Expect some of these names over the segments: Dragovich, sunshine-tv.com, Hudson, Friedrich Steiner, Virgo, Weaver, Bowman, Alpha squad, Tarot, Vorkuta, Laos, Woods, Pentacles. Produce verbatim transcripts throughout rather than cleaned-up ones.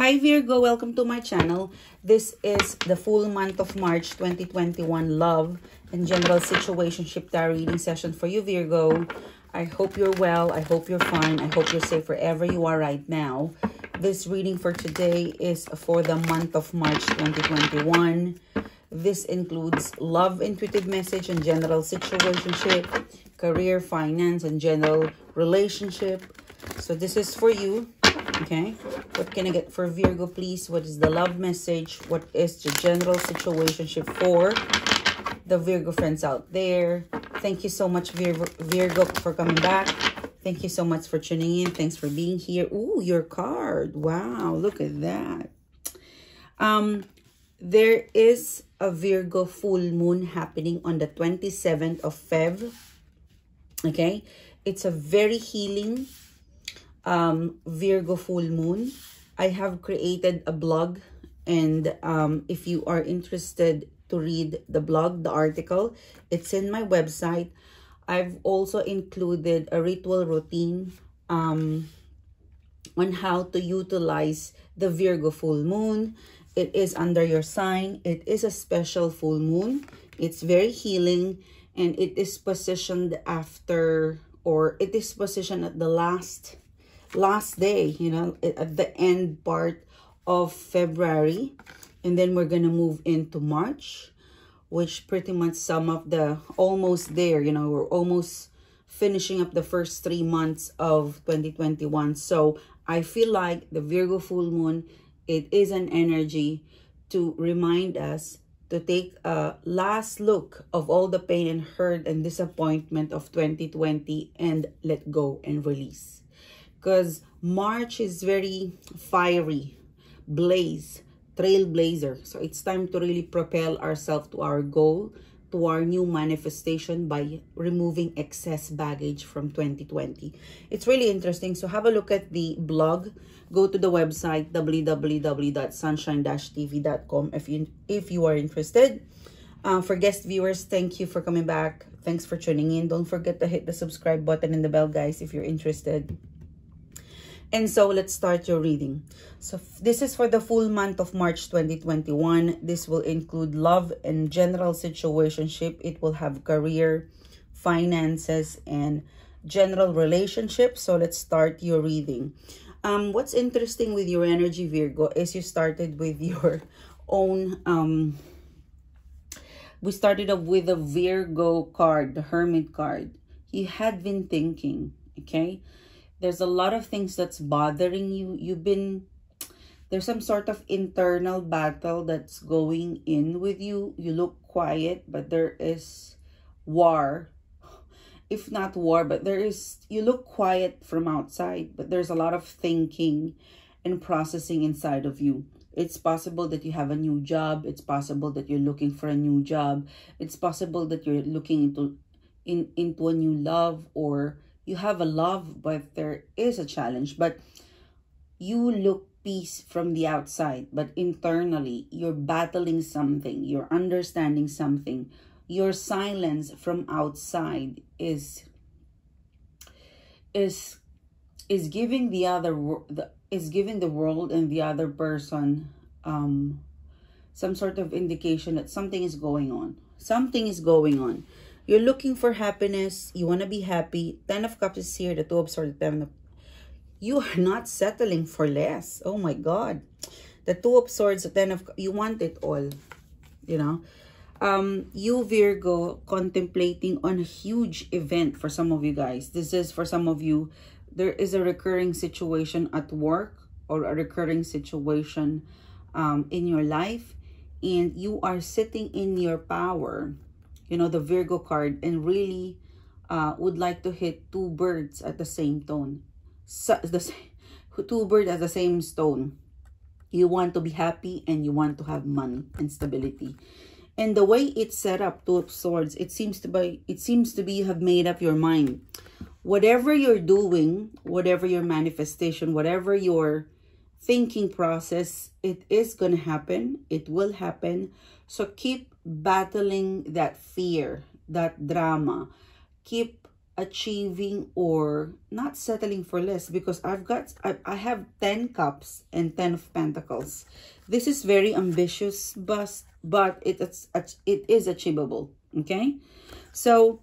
Hi Virgo, welcome to my channel. This is the full month of March twenty twenty-one love and general situationship tarot reading session for you Virgo. I hope you're well, I hope you're fine, I hope you're safe wherever you are right now. This reading for today is for the month of March twenty twenty-one. This includes love, intuitive message, and general situationship, career, finance, and general relationship. So this is for you. Okay, what can I get for Virgo, please? What is the love message? What is the general situationship for the Virgo friends out there? Thank you so much, Vir Virgo, for coming back. Thank you so much for tuning in. Thanks for being here. Ooh, your card. Wow, look at that. Um, there is a Virgo full moon happening on the twenty-seventh of February. Okay, it's a very healing um Virgo full moon. I have created a blog, and um if you are interested to read the blog, the article, it's in my website. I've also included a ritual routine um on how to utilize the Virgo full moon. It is under your sign. It is a special full moon. It's very healing, and it is positioned after, or it is positioned at the last last day, you know, at the end part of February, and then we're gonna move into March, which pretty much sum up the almost there, you know, we're almost finishing up the first three months of twenty twenty-one. So I feel like the Virgo full moon, it is an energy to remind us to take a last look of all the pain and hurt and disappointment of twenty twenty and let go and release. Because March is very fiery, blaze, trailblazer. So it's time to really propel ourselves to our goal, to our new manifestation by removing excess baggage from twenty twenty. It's really interesting. So have a look at the blog. Go to the website, w w w dot sunshine dash t v dot com, if you, if you are interested. Uh, for guest viewers, thank you for coming back. Thanks for tuning in. Don't forget to hit the subscribe button and the bell, guys, if you're interested. And so let's start your reading. So this is for the full month of March twenty twenty-one. This will include love and general situationship. It will have career, finances, and general relationship. So let's start your reading. Um, what's interesting with your energy, Virgo, is you started with your own... Um, we started up with a Virgo card, the Hermit card. You had been thinking, okay? There's a lot of things that's bothering you. You've been, there's some sort of internal battle that's going in with you. You look quiet, but there is war. If not war, but there is, you look quiet from outside, but there's a lot of thinking and processing inside of you. It's possible that you have a new job. It's possible that you're looking for a new job. It's possible that you're looking into, in, into a new love, or you have a love, but there is a challenge. But you look peace from the outside, but internally, you're battling something. You're understanding something. Your silence from outside is is is giving the other the is giving the world and the other person um some sort of indication that something is going on. Something is going on. You're looking for happiness. You want to be happy. Ten of Cups is here. The Two of Swords. You are not settling for less. Oh my God. The Two of Swords, the Ten of Cups. You want it all. You know. Um, you, Virgo, contemplating on a huge event for some of you guys. This is for some of you. There is a recurring situation at work or a recurring situation um, in your life. And you are sitting in your power, you know, the Virgo card, and really uh, would like to hit two birds at the same stone. So, the, two birds at the same stone. You want to be happy and you want to have money and stability. And the way it's set up, Two of Swords, it seems to be, it seems to be you have made up your mind. Whatever you're doing, whatever your manifestation, whatever your thinking process, it is going to happen. It will happen. So keep battling that fear, that drama. Keep achieving or not settling for less, because I've got, I, I have ten cups and ten of pentacles. This is very ambitious, but, but it, it's, it is achievable, okay? So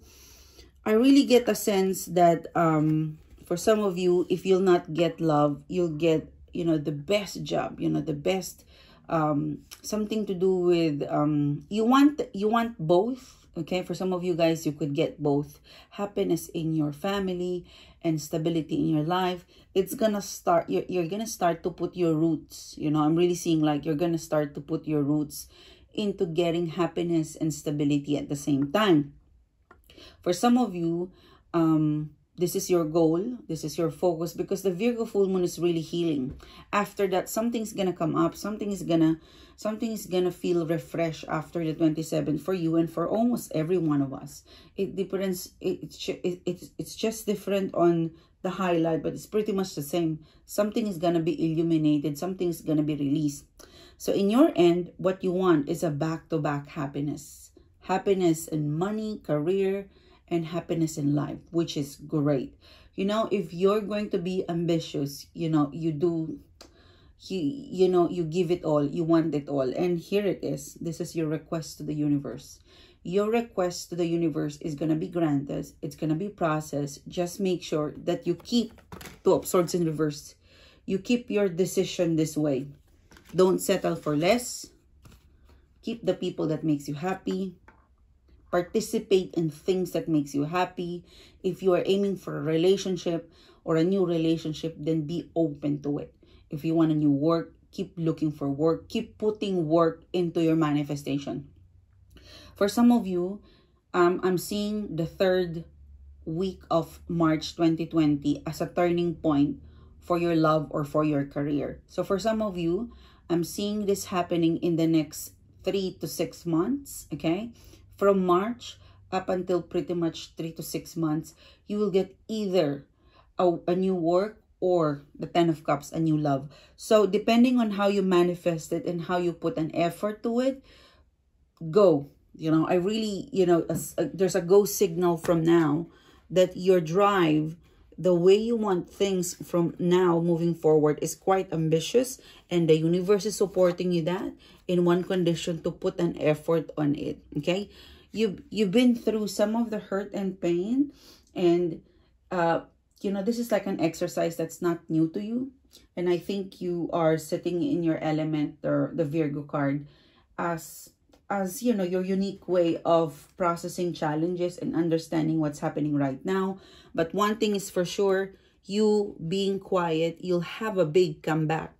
I really get a sense that um, for some of you, if you'll not get love, you'll get, you know, the best job, you know, the best, um, something to do with, um, you want, you want both. Okay, for some of you guys, you could get both happiness in your family and stability in your life. It's gonna start, you're, you're gonna start to put your roots, you know, I'm really seeing like you're gonna start to put your roots into getting happiness and stability at the same time. For some of you, um, this is your goal, this is your focus, because the Virgo full moon is really healing. After that, something's gonna come up, something is gonna, something is gonna feel refreshed after the twenty-seventh for you and for almost every one of us. It depends, it, it, it, it's just different on the highlight, but it's pretty much the same. Something is gonna be illuminated, something is gonna be released. So in your end, what you want is a back-to-back happiness. Happiness in money, career, and happiness in life, which is great. You know, if you're going to be ambitious, you know, you do, you, you know, you give it all, you want it all. And here it is. This is your request to the universe. Your request to the universe is going to be granted. It's going to be processed. Just make sure that you keep two of swords in reverse. You keep your decision this way. Don't settle for less. Keep the people that makes you happy. Participate in things that makes you happy. If you are aiming for a relationship or a new relationship, then be open to it. If you want a new work, keep looking for work. Keep putting work into your manifestation. For some of you, um, I'm seeing the third week of March twenty twenty as a turning point for your love or for your career. So for some of you, I'm seeing this happening in the next three to six months, okay? From March up until pretty much three to six months, you will get either a, a new work or the ten of cups, a new love. So depending on how you manifest it and how you put an effort to it, go. You know, I really, you know, a, a, there's a go signal from now that your drive, the way you want things from now moving forward is quite ambitious, and the universe is supporting you that in one condition, to put an effort on it, okay? You've, you've been through some of the hurt and pain, and, uh, you know, this is like an exercise that's not new to you, and I think you are sitting in your element, or the Virgo card, as, as, you know, your unique way of processing challenges and understanding what's happening right now. But one thing is for sure, you being quiet, you'll have a big comeback.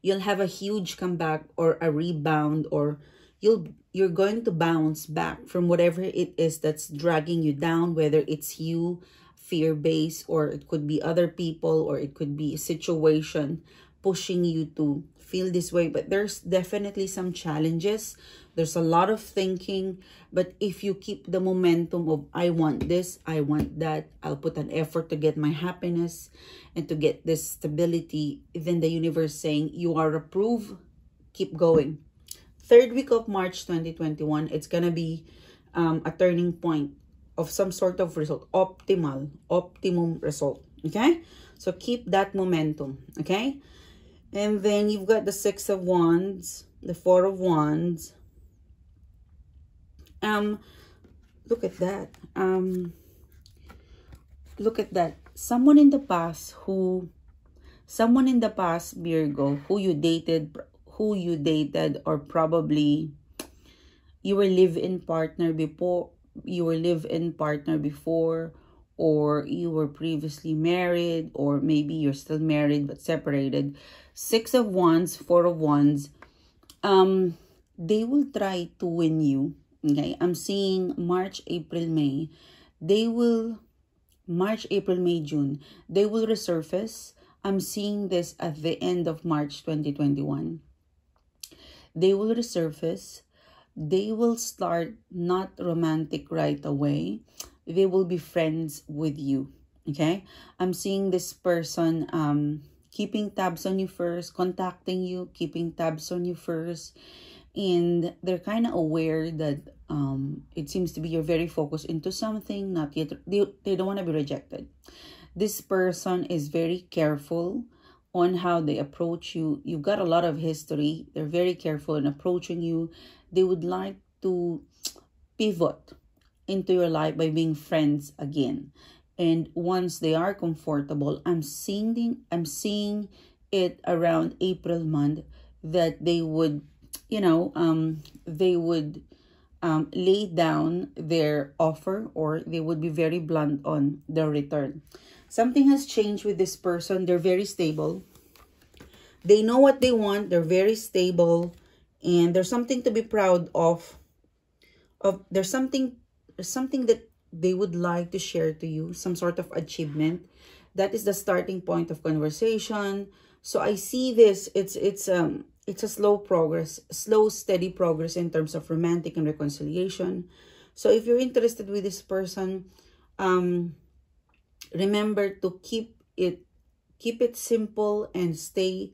You'll have a huge comeback or a rebound, or you'll, you're going to bounce back from whatever it is that's dragging you down, whether it's you, fear-based, or it could be other people, or it could be a situation pushing you to feel this way. But there's definitely some challenges, there's a lot of thinking, but if you keep the momentum of I want this, I want that, I'll put an effort to get my happiness and to get this stability, then the universe saying you are approved, keep going. Third week of March twenty twenty-one, it's gonna be um, a turning point of some sort of result, optimal optimum result, okay? So keep that momentum, okay? And then you've got the Six of Wands, the Four of Wands. Um, look at that. Um, look at that. Someone in the past who, someone in the past, Virgo, who you dated, who you dated, or probably you were live-in partner before, you were live-in partner before, or you were previously married, or maybe you're still married but separated. Six of Wands, Four of Wands, um, they will try to win you, okay? I'm seeing March, April, May. They will, March, April, May, June, they will resurface. I'm seeing this at the end of March twenty twenty-one. They will resurface. They will start not romantic right away. They will be friends with you, okay? I'm seeing this person um, keeping tabs on you first, contacting you, keeping tabs on you first, and they're kind of aware that um, it seems to be you're very focused into something, not yet, they, they don't want to be rejected. This person is very careful on how they approach you. You've got a lot of history. They're very careful in approaching you. They would like to pivot into your life by being friends again. And once they are comfortable, I'm seeing, I'm seeing it around April month that they would, you know, um, they would um, lay down their offer, or they would be very blunt on their return. Something has changed with this person. They're very stable. They know what they want. They're very stable. And there's something to be proud of. Of there's something, something that they would like to share to you. Some sort of achievement. That is the starting point of conversation. So I see this. It's, it's, um, it's a slow progress. Slow, steady progress in terms of romantic and reconciliation. So if you're interested with this person, um... remember to keep it keep it simple and stay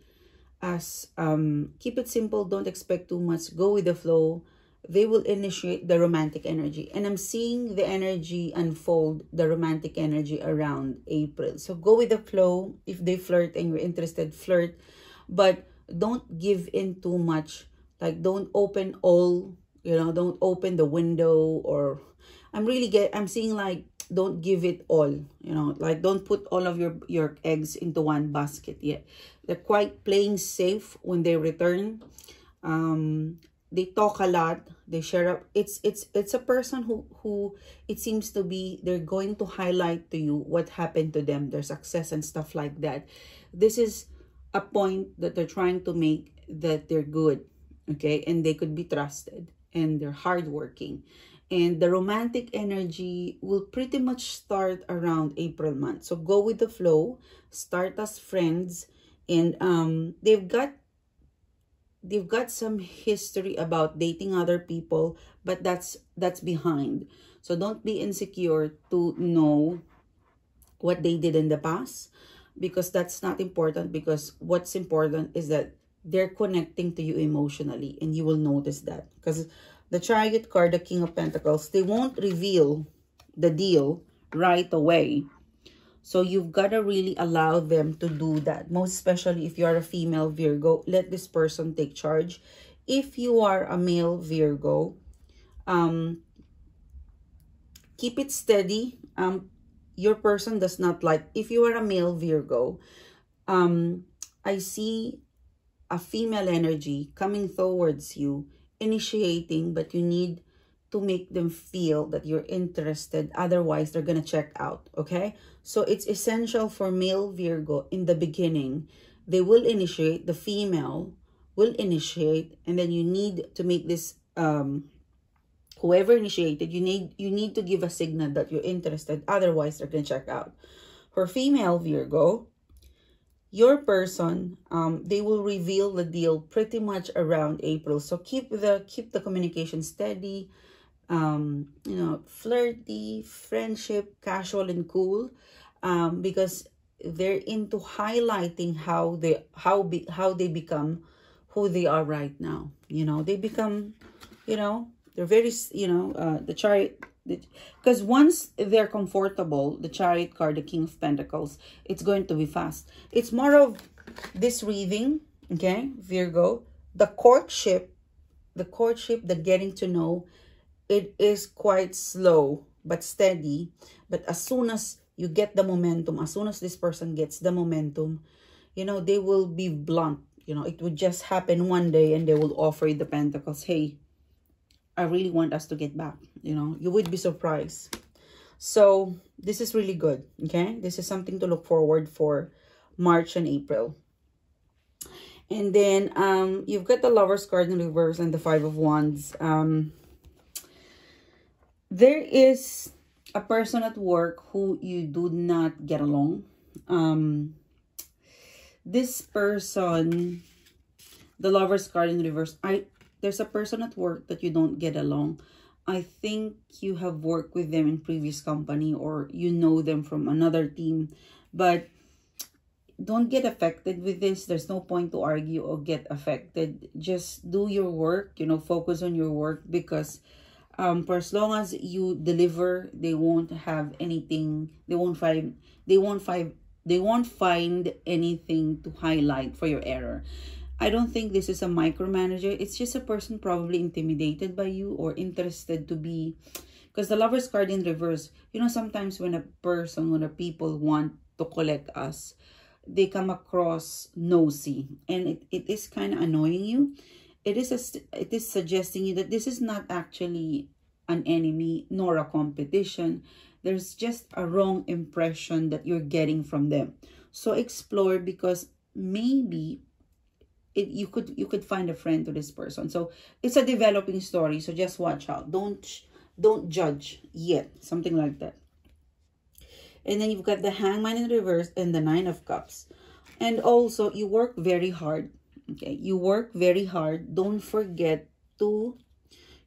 as um keep it simple. Don't expect too much. Go with the flow. They will initiate the romantic energy, and I'm seeing the energy unfold, the romantic energy around April. So go with the flow. If they flirt and you're interested, flirt, but don't give in too much. Like, don't open all, you know, don't open the window. Or I'm really get I'm seeing like, don't give it all, you know, like don't put all of your your eggs into one basket yet. They're quite playing safe when they return. Um they talk a lot, they share up. It's it's it's a person who who it seems to be, they're going to highlight to you what happened to them, their success and stuff like that. This is a point that they're trying to make, that they're good, okay, and they could be trusted, and they're hardworking. And the romantic energy will pretty much start around April month. So go with the flow. Start as friends. And um, they've got they've got some history about dating other people, but that's that's behind. So don't be insecure to know what they did in the past, because that's not important. Because what's important is that they're connecting to you emotionally, and you will notice that. Because the Chariot card, the King of Pentacles, they won't reveal the deal right away. So you've got to really allow them to do that. Most especially if you are a female Virgo, let this person take charge. If you are a male Virgo, um, keep it steady. Um, your person does not like... If you are a male Virgo, um, I see a female energy coming towards you, initiating, but you need to make them feel that you're interested, otherwise they're gonna check out, okay? So it's essential for male Virgo in the beginning, they will initiate, the female will initiate, and then you need to make this um whoever initiated, you need you need to give a signal that you're interested, otherwise they're gonna check out. For female Virgo, your person, um, they will reveal the deal pretty much around April. So keep the keep the communication steady, um, you know, flirty, friendship, casual and cool, um, because they're into highlighting how they how be, how they become who they are right now. You know, they become, you know, they're very, you know, uh, the Chariot. Because once they're comfortable, the Chariot card, the King of Pentacles, it's going to be fast. It's more of this reading, okay, Virgo. The courtship, the courtship, the getting to know, it is quite slow but steady. But as soon as you get the momentum, as soon as this person gets the momentum, you know, they will be blunt. You know, it would just happen one day and they will offer you the Pentacles. Hey, I really want us to get back, you know, you would be surprised. So this is really good, okay? This is something to look forward for March and April. And then um, you've got the Lover's card in reverse and the Five of Wands. Um, there is a person at work who you do not get along. Um, this person, the Lover's card in reverse, I... There's a person at work that you don't get along. I think you have worked with them in previous company, or you know them from another team. But don't get affected with this. There's no point to argue or get affected. Just do your work, you know, focus on your work, because um, for as long as you deliver, they won't have anything, they won't find, they won't find, they won't find anything to highlight for your error. I don't think this is a micromanager. It's just a person probably intimidated by you or interested to be, because the Lover's card in reverse, you know, sometimes when a person, when a people want to collect us, they come across nosy, and it, it is kind of annoying you. It is a, it is suggesting you that this is not actually an enemy nor a competition. There's just a wrong impression that you're getting from them. So explore, because maybe It, you could you could find a friend to this person. So it's a developing story, so just watch out. Don't don't judge yet, something like that. And then you've got the Hangman in reverse and the Nine of Cups. And also, you work very hard, okay? You work very hard don't forget to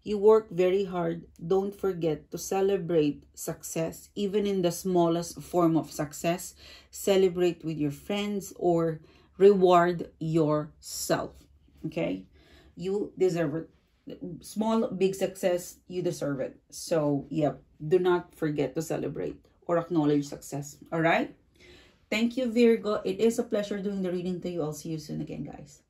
you work very hard don't forget to celebrate success, even in the smallest form of success. Celebrate with your friends or reward yourself, okay? You deserve it. Small, big success, you deserve it. So, yep, do not forget to celebrate or acknowledge success, all right? Thank you, Virgo. It is a pleasure doing the reading to you. I'll see you soon again, guys.